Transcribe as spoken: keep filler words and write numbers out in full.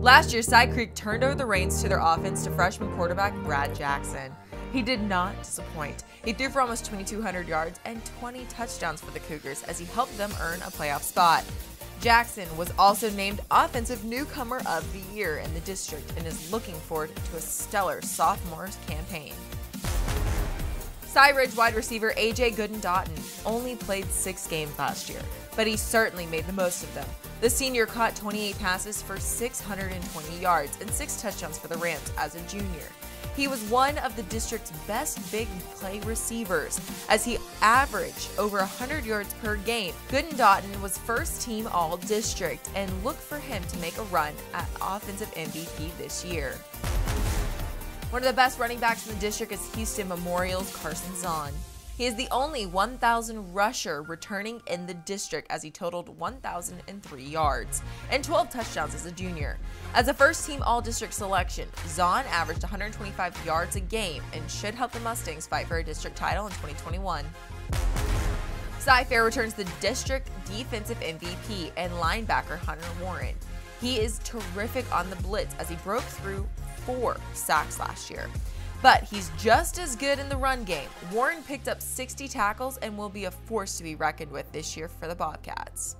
Last year, Cy Creek turned over the reins to their offense to freshman quarterback Brad Jackson. He did not disappoint. He threw for almost twenty-two hundred yards and twenty touchdowns for the Cougars as he helped them earn a playoff spot. Jackson was also named Offensive Newcomer of the Year in the district and is looking forward to a stellar sophomore campaign. Cy Ridge wide receiver A J Gooden-Dottin only played six games last year, but he certainly made the most of them. The senior caught twenty-eight passes for six hundred twenty yards and six touchdowns for the Rams as a junior. He was one of the district's best big play receivers, as he averaged over one hundred yards per game. Gooden-Dottin was first team All-District, and look for him to make a run at offensive M V P this year. One of the best running backs in the district is Houston Memorial's Carson Zahn. He is the only one thousand rusher returning in the district, as he totaled one thousand three yards and twelve touchdowns as a junior. As a first-team All-District selection, Zahn averaged one hundred twenty-five yards a game and should help the Mustangs fight for a district title in twenty twenty-one. Cy Fair returns the district defensive M V P and linebacker Hunter Warren. He is terrific on the blitz, as he broke through four sacks last year. But he's just as good in the run game. Warren picked up sixty tackles and will be a force to be reckoned with this year for the Bobcats.